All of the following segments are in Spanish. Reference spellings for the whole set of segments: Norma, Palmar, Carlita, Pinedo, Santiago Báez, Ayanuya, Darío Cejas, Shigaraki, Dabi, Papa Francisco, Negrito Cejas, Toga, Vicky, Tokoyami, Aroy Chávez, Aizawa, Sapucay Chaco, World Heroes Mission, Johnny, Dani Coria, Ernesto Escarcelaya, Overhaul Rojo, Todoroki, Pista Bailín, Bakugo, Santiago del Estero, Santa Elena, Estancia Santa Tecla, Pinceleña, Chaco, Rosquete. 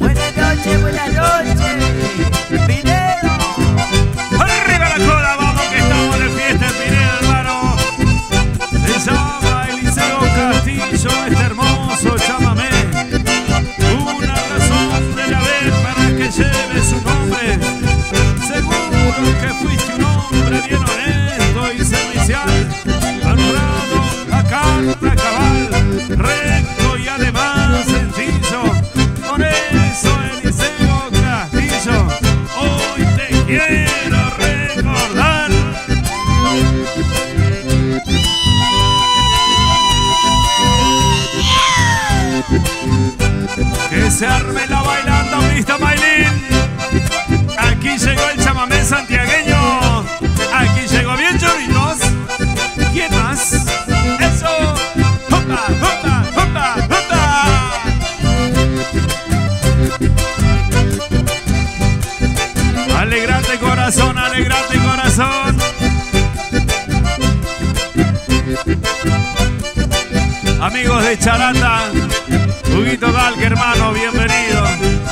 Buenas noches, Pinedo. ¡Arriba la cola, vamos que estamos de fiesta en Pinedo, hermano! Se llama Eliseo Castillo, este hermoso chamamé. Una razón de la vez para que lleve su nombre. Seguro que fuiste un hombre bien honesto y servicial, honrado, a carta cabal, recto y además sencillo. Con eso Eliseo Castillo, hoy te quiero recordar. Que se arme la bailanda, Pista Bailín. Aquí llegó el chamamé santiagueño. Aquí llegó Bien Churitos. ¿Quién más? Eso. Hopa, hopa, hopa, hopa. Alegrate corazón, alegrate corazón. Amigos de Charata, Grito Dalque, hermano, bienvenido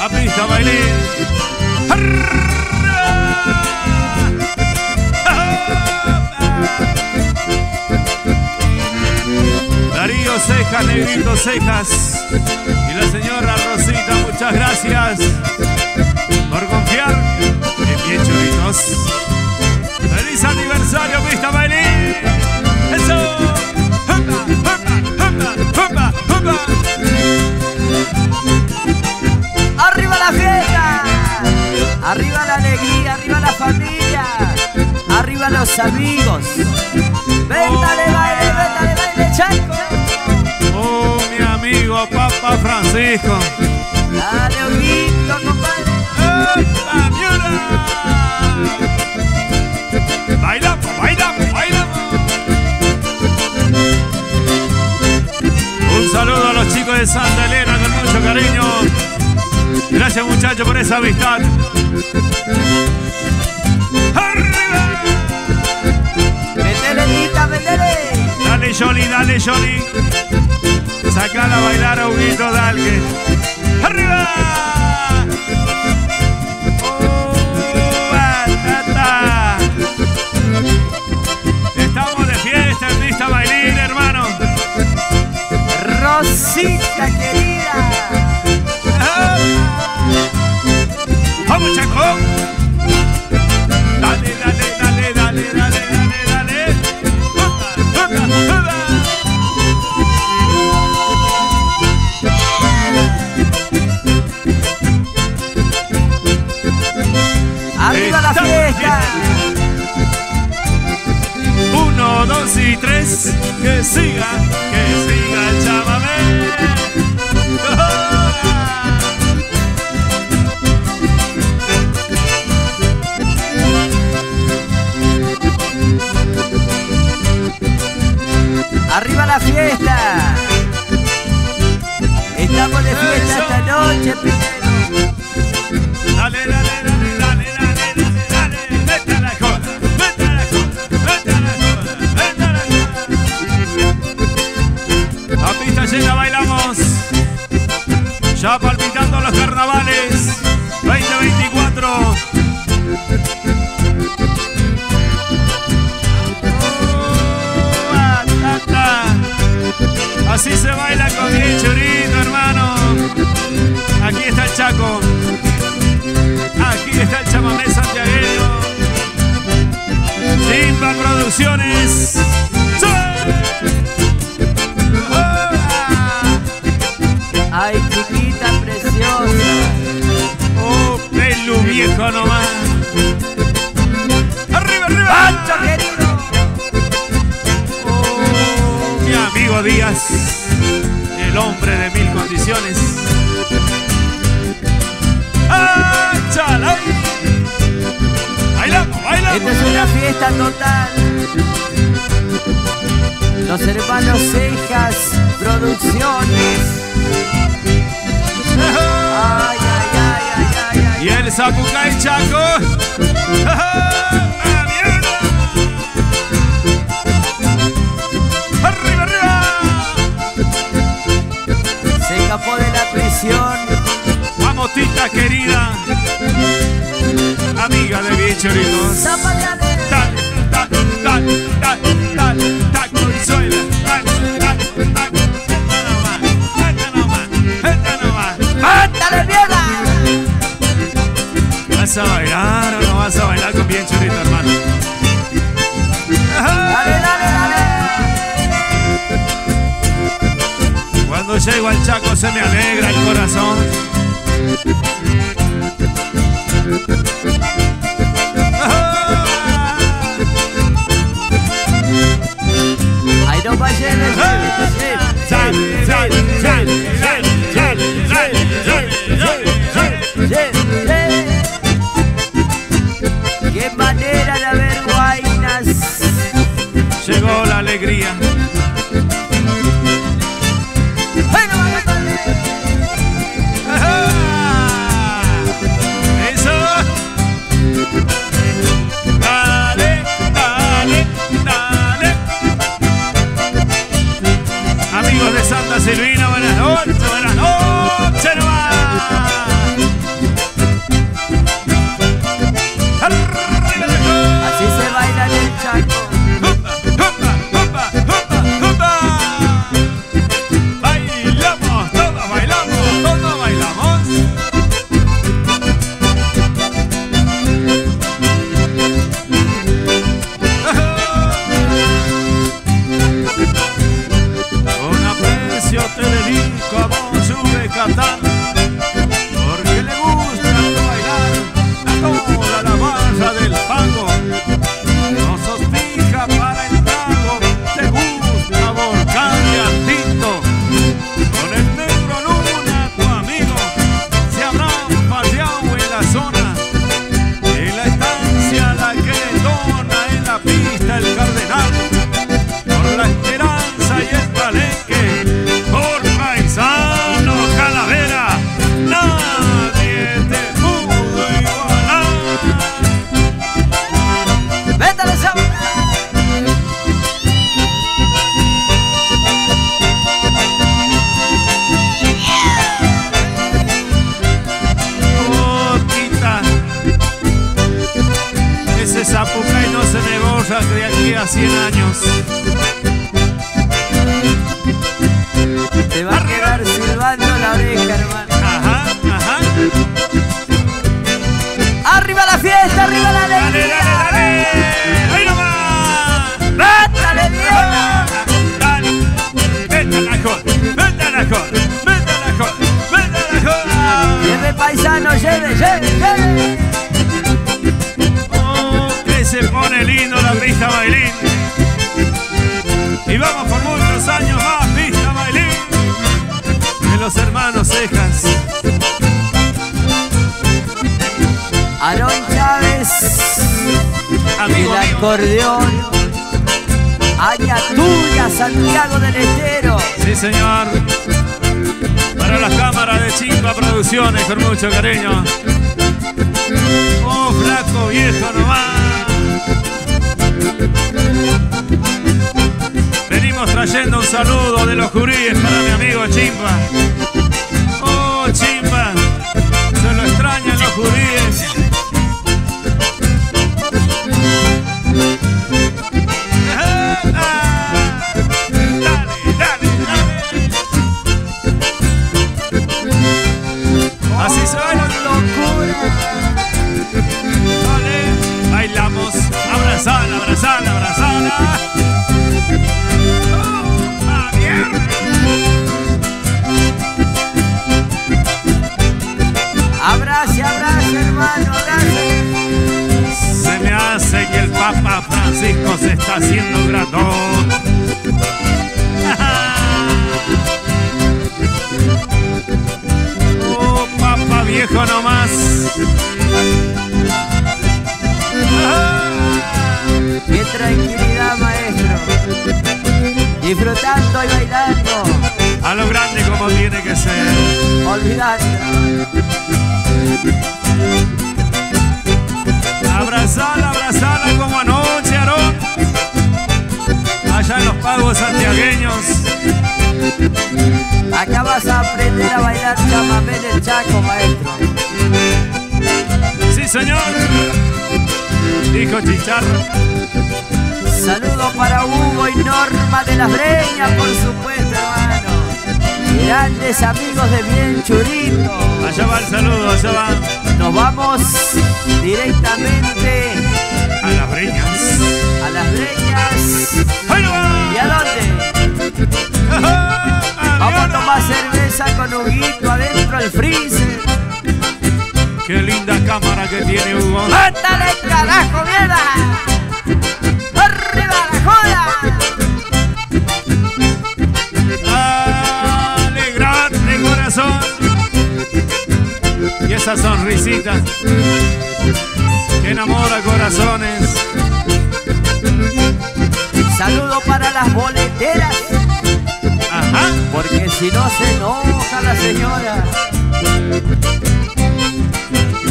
a Pista Bailín. Darío Cejas, Negrito Cejas y la señora Rosita, muchas gracias por confiar en Bien Churitos. ¡Feliz aniversario, Pista Bailín! ¡Eso! ¡Hopa, hopa, hopa, hopa, hopa! ¡Arriba la fiesta! ¡Arriba la alegría! ¡Arriba la familia! ¡Arriba los amigos! ¡Véntale, baile! ¡Véntale, baile, Chaco! ¡Oh, mi amigo Papa Francisco! ¡Dale, Huguito, compadre! ¡Epa, miura! ¡Bailamos, bailamos, bailamos! Un saludo a los chicos de Santa Elena con mucho cariño. Gracias, muchachos, por esa amistad. ¡Arriba! ¡Métele, Lita, métele! Dale, Johnny, dale, Johnny. Sacala a bailar a Grito Dalque. ¡Arriba! ¡Batata! Estamos de fiesta en Pista Bailín, hermano. Rosita querida. Vamos, Chaco. Dale, dale, dale, dale, dale, dale, dale. Opa, opa, opa. Arriba la fiesta. 1, 2 y 3. Que siga, que siga. ¡Arriba la fiesta! Estamos de fiesta. Eso. Esta noche, Pinedo. Dale, dale, dale, dale, dale, dale, dale. Vete a la cola, vete a la cola, vete a la cola, vete a la cola. La pista llena, bailamos. Ya palpitando los carnavales 2024. Así se baila con Bien Churito, hermano. Aquí está el Chaco. Aquí está el chamamé santiagueño. Chimba Producciones. ¡Sí! ¡Oh! Ay, chiquita preciosa. Oh, pelo viejo nomás. Arriba, arriba. ¡Pancho querido! Amigo Díaz, el hombre de 1000 condiciones. ¡Ah, chalán! ¡Bailamos, bailamos! Esta es una fiesta total. Los hermanos Cejas Producciones. ¡Ay, ay, ay, ay, ay, ay! Y el Sapucay Chaco. ¡Ah! canción. Vamos, tita querida, amiga de Bien Churito. Dale, dale, dale, dale, dale, dale, consuela, dale, dale, dale. Esta nomás, esta nomás, esta nomás. ¡Ándale, mierda! ¿Vas a bailar o no vas a bailar con Bien Churito, hermano? ¡Dale, dale, dale! Cuando llego al Chaco se me alegra el corazón. Ay, no vayan a hacer. Sale, sale, sale, sale, sale, sale, sale, sale, sale, sale. Qué manera de haber guainas. Llegó la alegría. Silvina, buenas noches, no va. Así se baila en el Chaco. Humba, humba, humba, humba. Bailamos, todos bailamos, todos bailamos. Porque le gusta bailar a toda la masa del pago. No sos fija para el trago, te gusta volcarle al tinto. Con el negro luna tu amigo se habrán paseado en la zona, en la estancia la que le dona, en la pista el cardenal, con la esperanza y el palenque, por paisano. Sapucay no se me borra de aquí a 100 años. Te va a quedar silbando la oreja, hermano. Ajá, ajá. ¡Arriba la fiesta, arriba la alegría! ¡Dale, dale, dale! ¡Ahí nomás! ¡Métale, Diana! ¡Dale! ¡Métale la joda! ¡Métale la joda! ¡Métale la joda! ¡Métale la joda! ¡Lleve, paisano! ¡Lleve, lleve, lleve! Se pone lindo la Pista Bailín. Y vamos por muchos años más, Pista Bailín, de los hermanos Cejas. Aroy Chávez, amigo, el acordeón. Ayanuya, Santiago del Estero. Sí, señor. Para las cámaras de Chimba Producciones, con mucho cariño. Oh, flaco viejo nomás. Venimos trayendo un saludo de los Juríes para mi amigo Chimba. Oh, Chimba, se lo extrañan los Juríes. Dale, dale, dale. Así se baila la locura. Bailamos, abrazala, abrazala, abrazala. ¡Oh, va bien! Abrace, abrace, hermano, abrace. Se me hace que el Papa Francisco se está haciendo grandón. ¡Oh, Papa viejo nomás! ¡Qué tranquilidad, maestro! Disfrutando y bailando a lo grande como tiene que ser. Olvidando. Abrazala, abrazala como anoche, Aarón. Allá en los pagos santiagueños. Acá vas a aprender a bailar chamamé del Chaco, maestro. Sí, señor. Dijo Chicharro. Saludos para Hugo y Norma de La Breña, por supuesto, hermano. Grandes amigos de Bien Churito. Allá va el saludo, allá va. Nos vamos directamente a Las Breñas. A Las Breñas. ¿Y a dónde? Vamos a tomar cerveza con Huguito adentro del freezer. Qué linda cámara que tiene Hugo. ¡Mátale, carajo, mierda! ¡Arriba la joda! ¡Dale, grande corazón! Y esa sonrisita que enamora corazones. Saludo para las boleteras. Ajá. Porque si no se enoja la señora.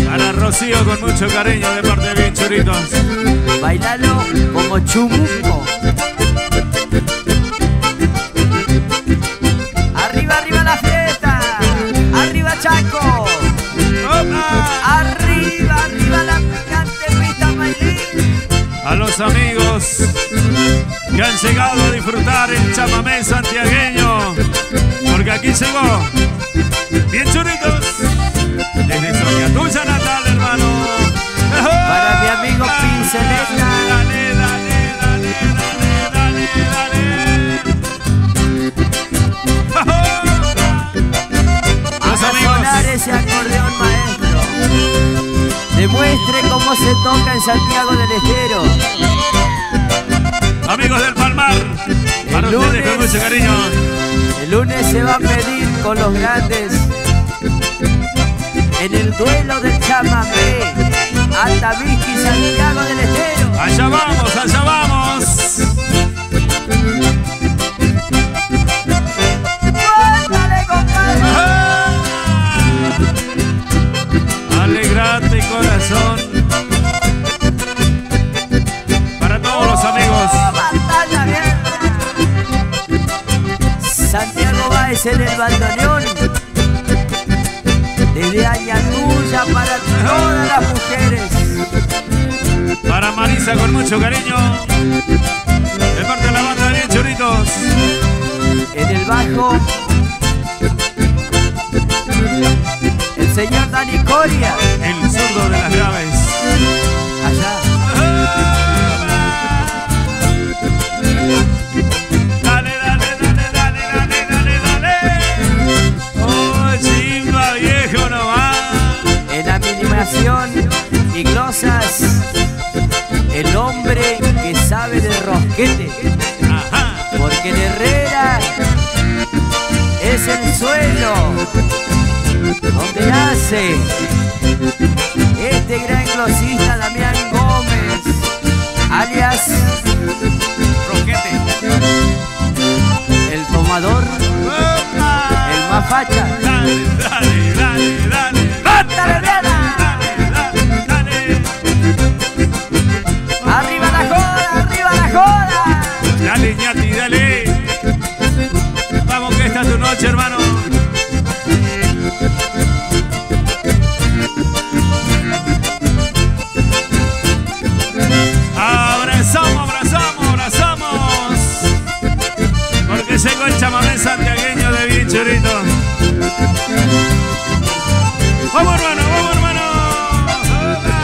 Para Rocío con mucho cariño de parte de Bien Churitos. Bailalo como chumuco. Arriba, arriba la fiesta. Arriba Chaco. ¡Opa! Arriba, arriba la picante Pista Bailín. A los amigos que han llegado a disfrutar el chamamé santiagueño, porque aquí llegó Bien Churitos desde Soña tuya natal, hermano. Para mi amigo Pinceleña. Dale, dale, dale, dale, dale, dale. Los amigos. A sonar ese acordeón, maestro. Demuestre cómo se toca en Santiago del Estero. Amigos del Palmar, para ustedes con mucho cariño. El lunes se va a pedir con los grandes en el duelo del chamamé, hasta Vicky y Santiago del Estero. Allá vamos, allá vamos. ¡Cuéntale, compadre! ¡Ah! Alegrate, corazón. Para todos los amigos. ¡Batalla bien! Santiago Báez en el bandoneón. Desde Ayanuya para todas las mujeres. Para Marisa con mucho cariño. De parte de la banda de Bien Churitos. En el bajo, el señor Dani Coria. El zurdo de las graves. Allá. Dale, dale, dale, dale, dale, dale, dale. Oh, Chimba, viejo nomás. En la minimación y glosas, el hombre que sabe de rosquete. Ajá. Porque el Herrera es el suelo donde nace este gran glosista Damián Gómez, alias Rosquete, el tomador. ¡Opa! El más facha. Dale, dale, dale, dale. ¡Mátale, dale, dale, dale! ¡Arriba la joda, arriba la joda! Dale, ñati, dale. Vamos que esta es tu noche, hermano. Abrazamos, abrazamos, abrazamos. Porque llegó el chamamé santiagueño de Bien Churito. ¡Vamos, hermano! ¡Vamos, hermano! ¡Oba!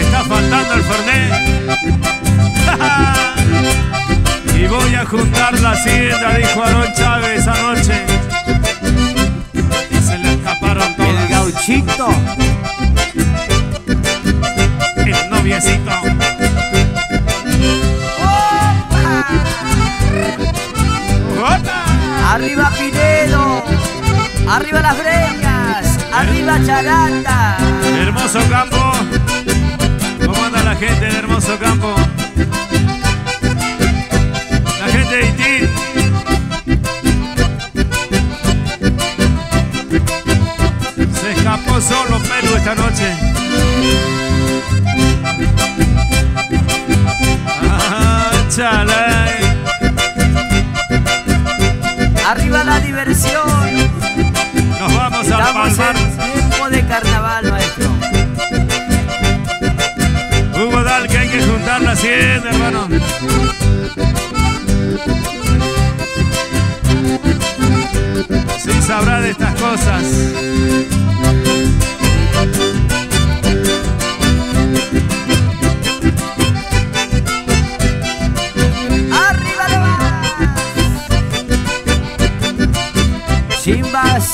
Está faltando el fernet. Y voy a juntar la hacienda, dijo Aroy Chávez anoche. Y se le escaparon todos. El gauchito. El noviecito. ¡Opa! ¡Opa! Arriba Pinedo. Arriba Las Breñas. Arriba Charata. Hermoso Campo. ¿Cómo anda la gente de Hermoso Campo? La gente de Itín. Se escapó solo Pelu esta noche. Ah, chalay. arriba la diversión. Nos vamos a Palmar. En tiempo de carnaval, maestro. Hugo Dal, que hay que juntar las 100, hermano. Sí sabrá de estas cosas. ¡Arriba le vas! ¡Chimbas!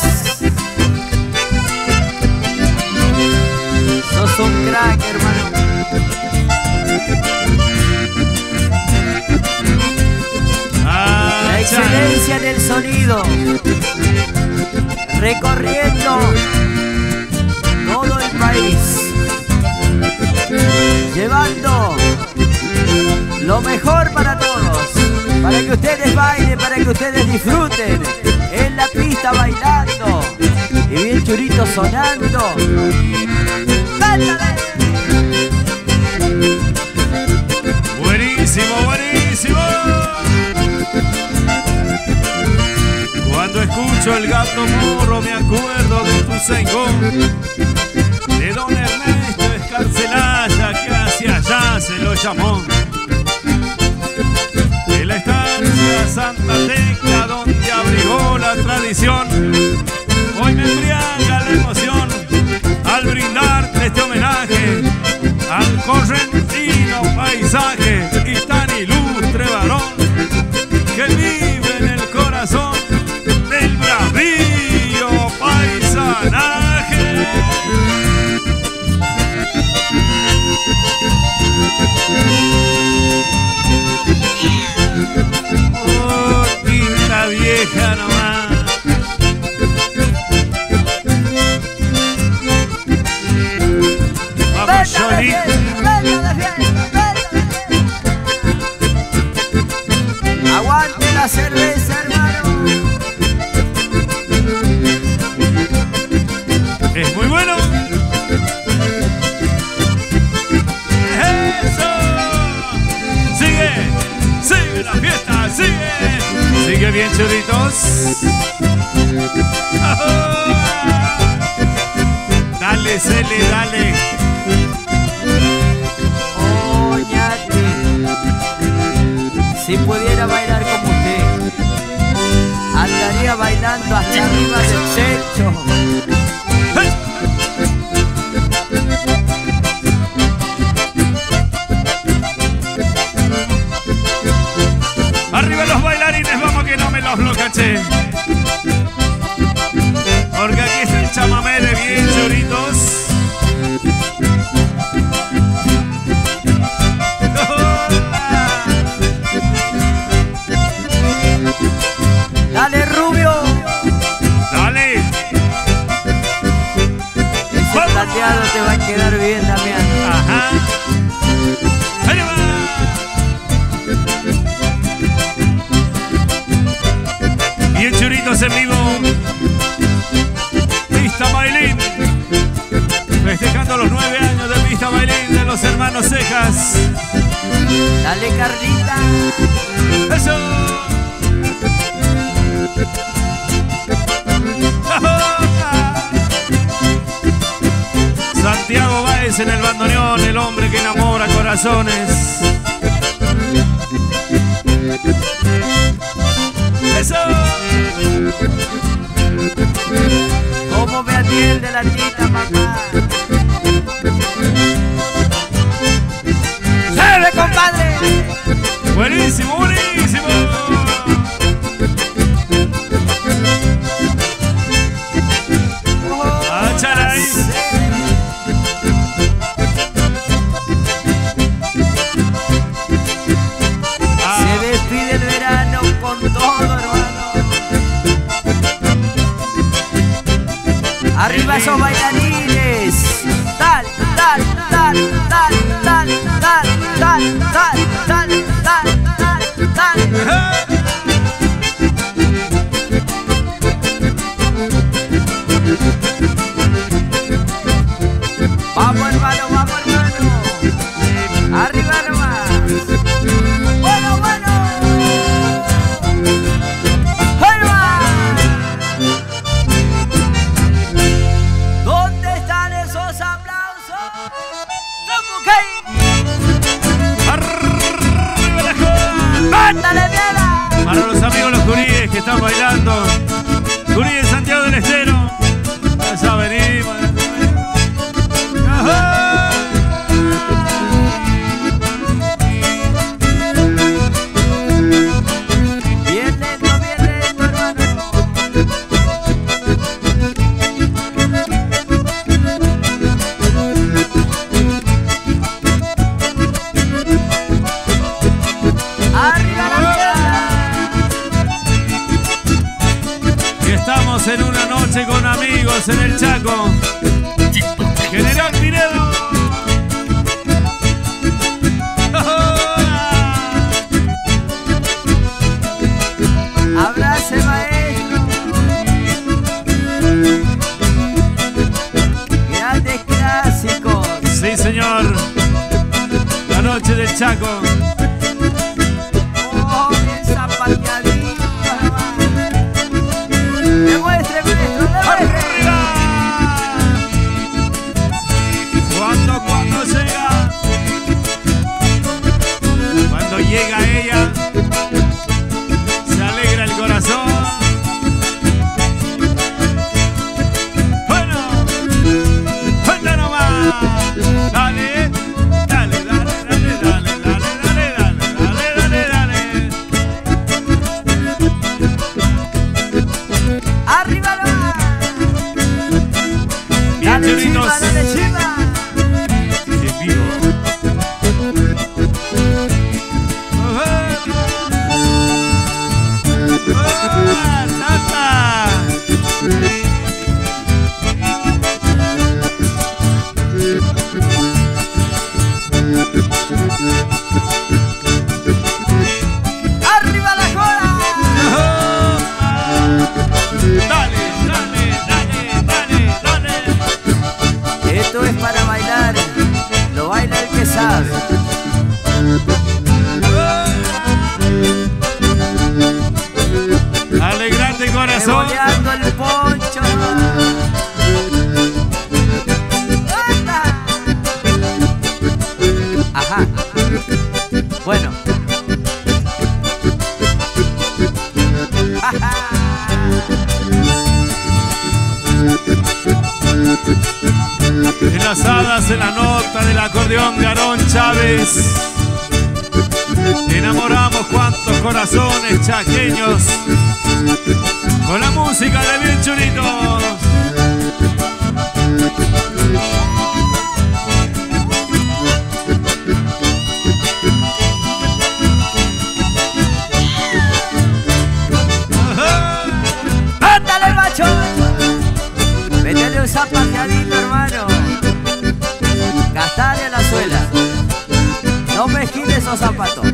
¡Sos un crack, hermano! Ah, la excelencia del sonido recorriendo todo el país, llevando lo mejor para todos, para que ustedes bailen, para que ustedes disfruten en la pista bailando y bien churito sonando. Buenísimo, buenísimo. Cuando escucho el gato morro me acuerdo de tu sengón, de don Ernesto Escarcelaya, que hacia allá se lo llamó. De la estancia Santa Tecla, donde abrigó la tradición, hoy me embriaga la emoción al brindarte este homenaje al correntino paisaje y tan ilustre varón que vive en el corazón del bravío paisanaje. Oh, tinta vieja nomás. Vamos, Johnny. Aguante la cerveza, hermano. Es muy bueno. ¡Eso! Sigue, sigue la fiesta, sigue. Sigue bien, churritos. ¡Oh! Dale, Cele, dale. Oh, ñate. Si pudiera bailar como usted, andaría bailando hasta arriba del techo. Arriba los bailarines, vamos que no me los blocaché. Porque aquí está el chamamé de bien churitos. Dale, Rubio. Dale. Ese plateado te va a quedar bien, Damián. Ajá. Bien churitos en vivo. Pista Bailín. Festejando los 9 años de Pista Bailín de los hermanos Cejas. Dale, Carlita. Eso. Santiago Báez en el bandoneón, el hombre que enamora corazones. Eso. Cómo me atiende la tita, mamá. ¡Sale, compadre! Buenísimo, buenísimo. Ah, charay. Se despide el verano con todo. Arriba esos bailarines. Tal, tal, tal, tal, tal, tal, tal, tal, tal, tal, tal, tal. Vamos, hermano, vamos, hermano. Arriba nomás. Bueno. ¡Arriba! Juríes, Santiago del Estero. Vas a venir, vas a venir. ¡Ajá! Bien lento, hermano. ¡Arriba la mierda! Y estamos en una noche con amigos en el Chaco. General Pinedo. Abrace, maestro. Grandes clásicos. Sí, señor. La noche del Chaco. Oh, qué zapateadito. Demuestre, maestro. ¡Arriba! Llega ella, se alegra el corazón. Bueno, falta nomás. Dale, dale, dale, dale, dale, dale, dale, dale, dale, dale. Arriba nomás. Bien Churito. Enlazadas en la nota del acordeón de Aroy Chávez. Enamoramos cuantos corazones chaqueños con la música de Bien Churito. ¡Ándale, macho! Métele un zapateadito, hermano. Gastale a la suela. No mezquines esos zapatos.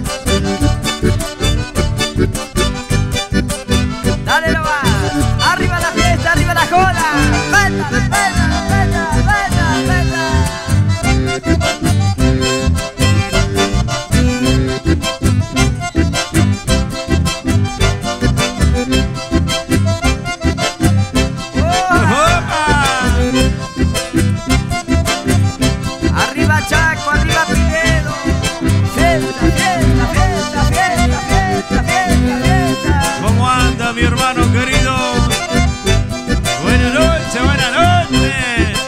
Dale nomás. Arriba la fiesta, arriba la cola. Venga, venga, venga, venga, venga. Mi hermano querido, buenas noches, buenas noches.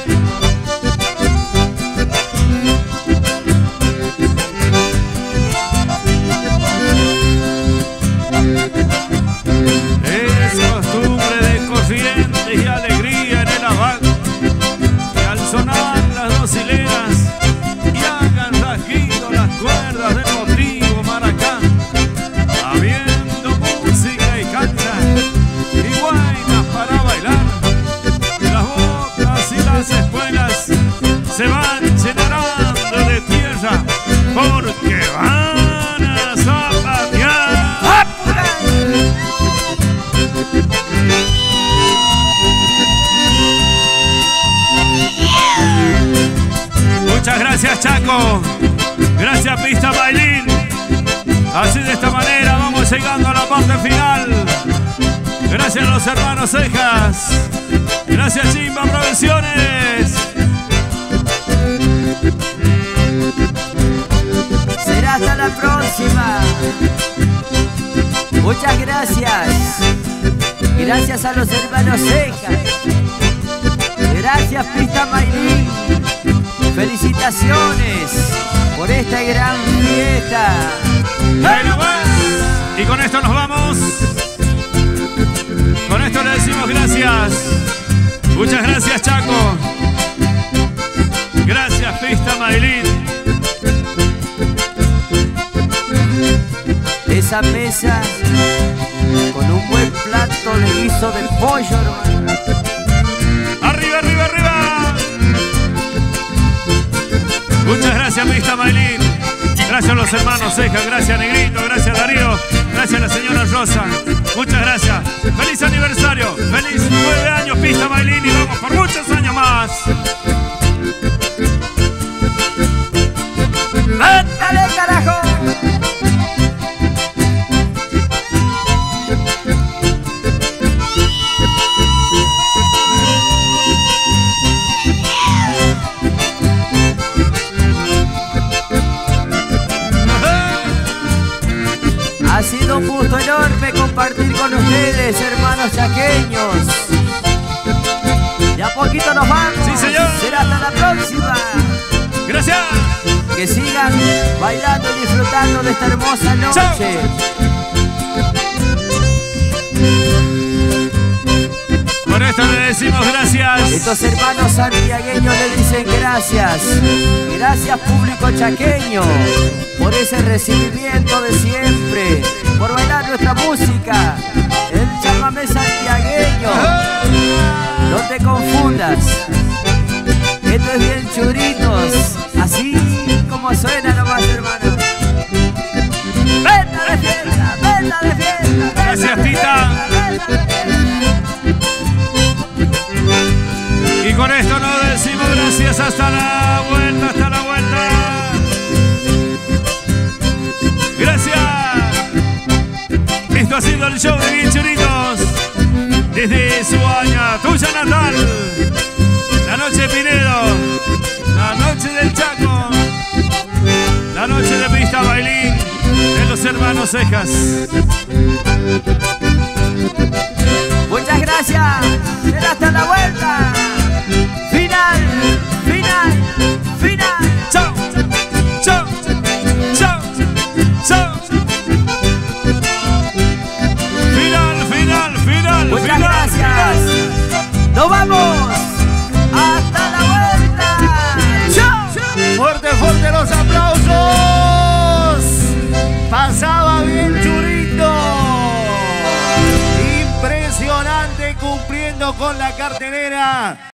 Es costumbre de cociente y alegría en el abajo, y al sonar las dos hileras y hagan rasguido las cuerdas del motivo maracá, habiendo música y canto y guainas para bailar. Las bocas y las espuelas se van llenando de tierra porque van a zapatear. Muchas gracias, Chaco. Gracias, Pista Bailín. Así de esta manera vamos llegando a la parte final. Gracias a los hermanos Cejas. Gracias, Chimba Producciones. Será hasta la próxima. Muchas gracias. Gracias a los hermanos Cejas. Gracias, Pista Bailín. Felicitaciones por esta gran fiesta. Bueno, pues, y con esto nos vamos. Con esto le decimos gracias. Muchas gracias, Chaco. Gracias, Pista Bailín. Esa mesa con un buen plato de guiso de pollo, hermano. ¡Arriba, arriba, arriba! Muchas gracias, Pista Bailín. Gracias a los hermanos Cejas, gracias a Negrito, gracias a Darío, gracias a la señora Rosa. Muchas gracias. ¡Feliz aniversario! ¡Feliz 9 años, Pista Bailín! Y vamos por muchos años más. ¡Ándale, carajo! Ha sido un gusto enorme compartir con ustedes, hermanos chaqueños. De a poquito nos vamos. Sí, señor. Será hasta la próxima. Gracias. Que sigan bailando y disfrutando de esta hermosa noche. Chau. Por esto le decimos gracias. Estos hermanos santiagueños le dicen gracias. Gracias, público chaqueño, por ese recibimiento de siempre, por bailar nuestra música, el chamamé santiagueño. No te confundas, esto es Bien Churitos, así como suena nomás, hermano. ¡Venda de fiesta! ¡Venda de fiesta! Gracias, Pita. Y con esto nos decimos gracias hasta la vuelta, hasta la vuelta. Gracias. Esto ha sido el show de Bien Churitos desde su año, tuya natal, la noche de Pinedo, la noche del Chaco, la noche de Pista Bailín, de los hermanos Cejas. Muchas gracias. Será hasta la vuelta. Final, final, final. Chao, chao, chao. Final, final, final. Muchas gracias. Final. Nos vamos. Hasta la vuelta. ¡Chau! Fuerte, fuerte los aplausos. Pasaba Bien Churito. Impresionante, cumpliendo con la cartelera.